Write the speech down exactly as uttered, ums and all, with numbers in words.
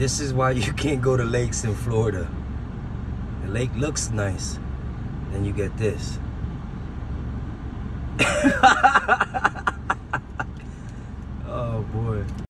This is why you can't go to lakes in Florida. The lake looks nice. Then you get this.